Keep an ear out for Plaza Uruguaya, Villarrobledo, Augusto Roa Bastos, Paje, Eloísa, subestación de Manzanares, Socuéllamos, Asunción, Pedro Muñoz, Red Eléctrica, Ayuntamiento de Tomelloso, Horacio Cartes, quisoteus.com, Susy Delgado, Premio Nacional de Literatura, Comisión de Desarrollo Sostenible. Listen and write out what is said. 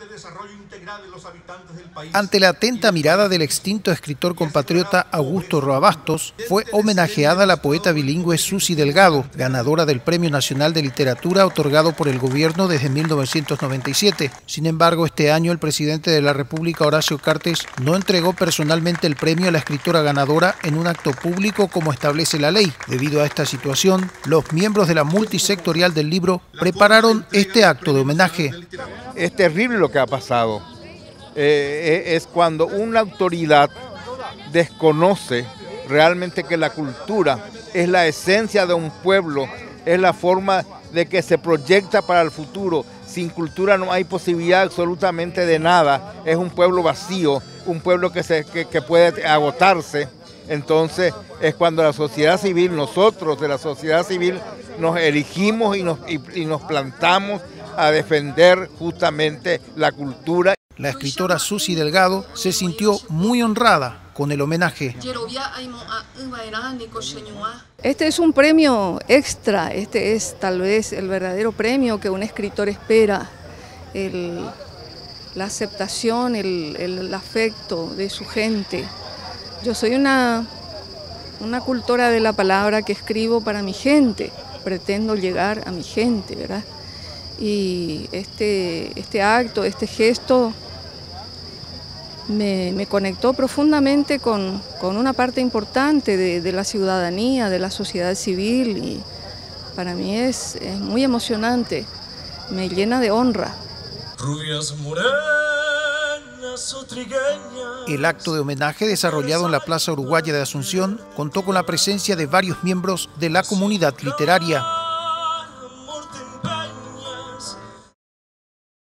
del desarrollo integral de los habitantes del país. Ante la atenta mirada del extinto escritor compatriota Augusto Roa Bastos, fue homenajeada la poeta bilingüe Susy Delgado, ganadora del Premio Nacional de Literatura otorgado por el gobierno desde 1997. Sin embargo, este año el presidente de la República, Horacio Cartes, no entregó personalmente el premio a la escritora ganadora en un acto público como establece la ley. Debido a esta situación, los miembros de la multisectorial del libro prepararon este acto de homenaje. Es terrible lo que ha pasado, es cuando una autoridad desconoce realmente que la cultura es la esencia de un pueblo, es la forma de que se proyecta para el futuro. Sin cultura no hay posibilidad absolutamente de nada, es un pueblo vacío, un pueblo que puede agotarse. Entonces es cuando la sociedad civil, nosotros de la sociedad civil, nos erigimos y nos plantamos a defender justamente la cultura. La escritora Susy Delgado se sintió muy honrada con el homenaje. Este es un premio extra, este es tal vez el verdadero premio que un escritor espera, la aceptación, el afecto de su gente. Yo soy una cultora de la palabra que escribo para mi gente, pretendo llegar a mi gente, ¿verdad? Y este acto, este gesto me conectó profundamente con una parte importante de la ciudadanía, de la sociedad civil, y para mí es muy emocionante, me llena de honra. Rubias morenas o trigueñas. El acto de homenaje desarrollado en la Plaza Uruguaya de Asunción contó con la presencia de varios miembros de la comunidad literaria.